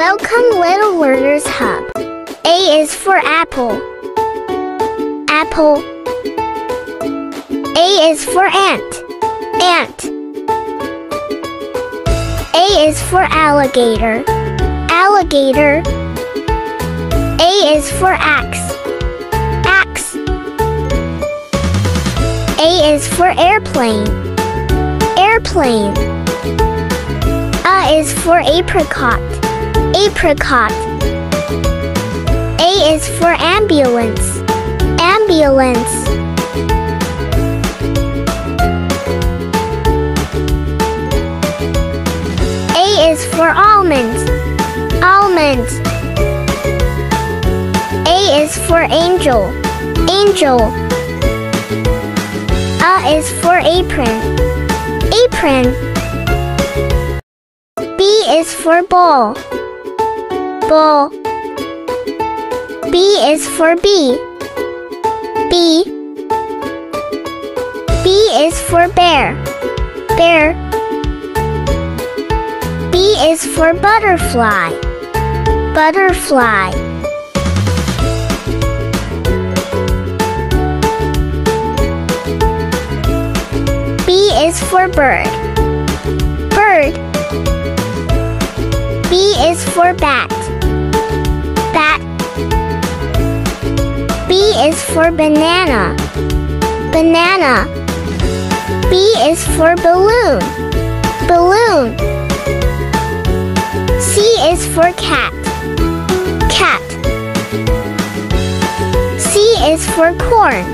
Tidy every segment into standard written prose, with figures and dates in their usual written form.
Welcome, Little Learners Hub. A is for apple. Apple. A is for ant. Ant. A is for alligator. Alligator. A is for axe. Axe. A is for airplane. Airplane. A is for apricot. Apricot. A is for ambulance. Ambulance. A is for almonds. Almonds. A is for angel. Angel. A is for apron. Apron. B is for ball. Ball. B is for bee. Bee. B is for bear. Bear. B is for butterfly. Butterfly. B is for bird. Bird. B is for bat. Bat. B is for banana. Banana. B is for balloon. Balloon. C is for cat. Cat. C is for corn.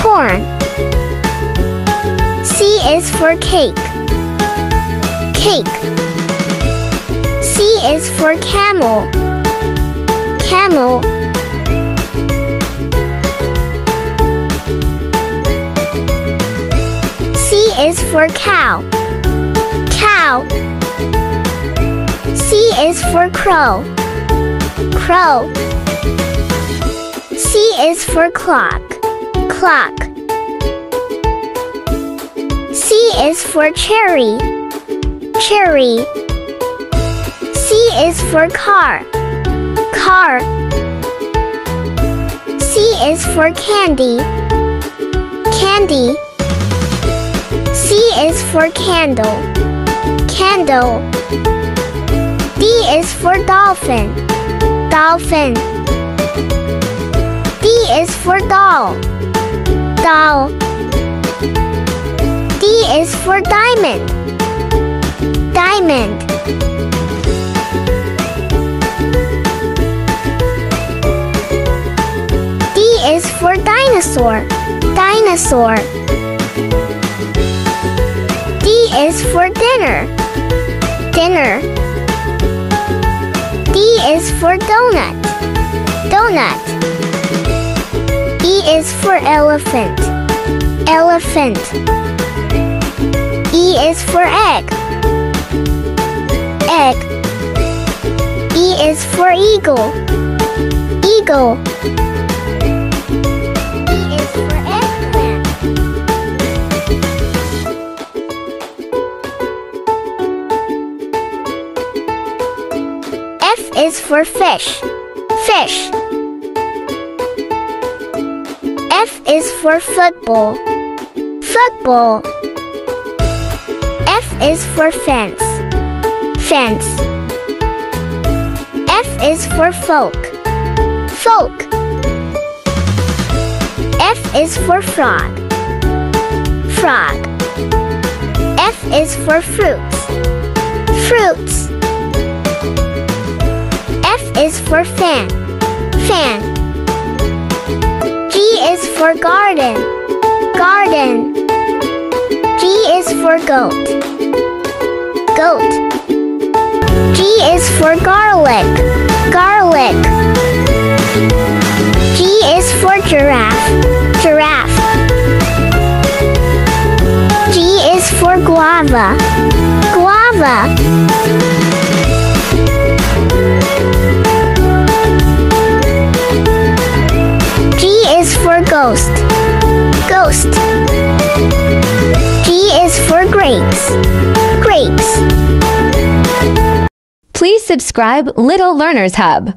Corn. C is for cake. Cake. C is for camel. Camel. C is for cow. Cow. C is for crow. Crow. C is for clock. Clock. C is for cherry. Cherry. C is for car. Car. C is for candy. Candy. C is for candle. Candle. D is for dolphin. Dolphin. D is for doll. Doll. D is for diamond. Diamond. D is for dinosaur. Dinosaur. D is for dinner. Dinner. D is for donut. Donut. E is for elephant. Elephant. E is for egg. Egg. E is for eagle. Eagle. F is for fish. Fish. F is for football. Football. F is for fence. Fence. F is for folk. Folk. F is for frog. Frog. F is for fruits. Fruits. F is for fan. Fan. G is for garden. Garden. G is for goat. Goat. G is for garlic. Garlic. G is for giraffe. Giraffe. G is for guava. Guava. Ghost. Ghost. G is for grapes. Grapes. Please subscribe Little Learners Hub.